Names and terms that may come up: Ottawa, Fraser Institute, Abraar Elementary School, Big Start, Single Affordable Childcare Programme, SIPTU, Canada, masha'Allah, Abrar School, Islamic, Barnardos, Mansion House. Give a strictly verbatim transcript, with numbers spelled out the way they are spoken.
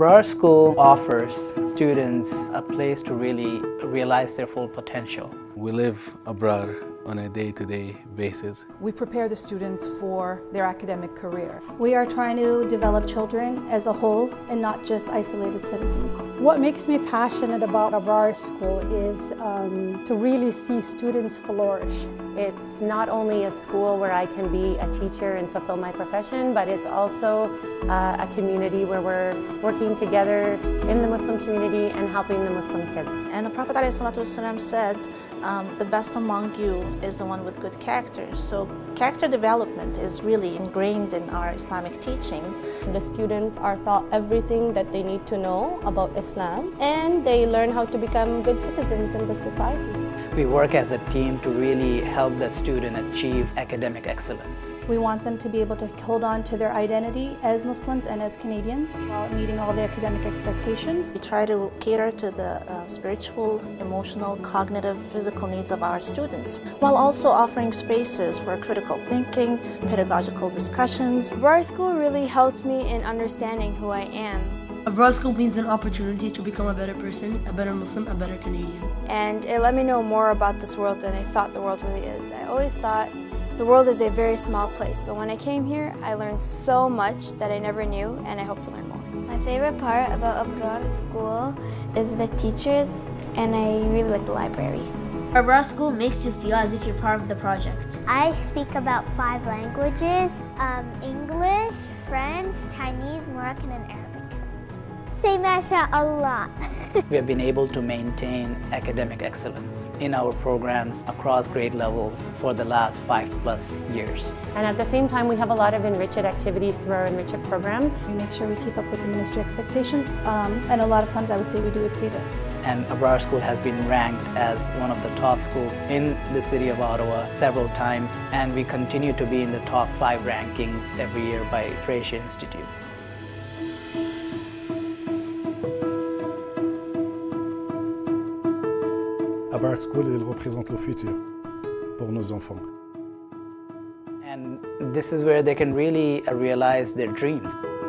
Abraar School offers students a place to really realize their full potential. We live Abraar on a day-to-day basis. We prepare the students for their academic career. We are trying to develop children as a whole and not just isolated citizens. What makes me passionate about Abraar School is um, to really see students flourish. It's not only a school where I can be a teacher and fulfill my profession, but it's also uh, a community where we're working together in the Muslim community and helping the Muslim kids. And the Prophet ﷺ said, um, the best among you is the one with good character. So character development is really ingrained in our Islamic teachings. The students are taught everything that they need to know about Islam, and they learn how to become good citizens in the society. We work as a team to really help the student achieve academic excellence. We want them to be able to hold on to their identity as Muslims and as Canadians while meeting all the academic expectations. We try to cater to the uh, spiritual, emotional, cognitive, physical needs of our students, while also offering spaces for critical thinking, pedagogical discussions. Abraar School really helps me in understanding who I am. Abraar School means an opportunity to become a better person, a better Muslim, a better Canadian. And it let me know more about this world than I thought the world really is. I always thought the world is a very small place, but when I came here, I learned so much that I never knew, and I hope to learn more. My favorite part about Abraar School is the teachers, and I really like the library. Abraar School makes you feel as if you're part of the project. I speak about five languages, um, English, French, Chinese, Moroccan, and Arabic. Say masha'Allah. We have been able to maintain academic excellence in our programs across grade levels for the last five plus years. And at the same time, we have a lot of Enrich It activities through our Enrich It program. We make sure we keep up with the ministry expectations, um, and a lot of times I would say we do exceed it. And Abraar School has been ranked as one of the top schools in the city of Ottawa several times, and we continue to be in the top five rankings every year by Fraser Institute. Abraar School, elle représente le futur pour nos enfants. And this is where they can really realize their dreams.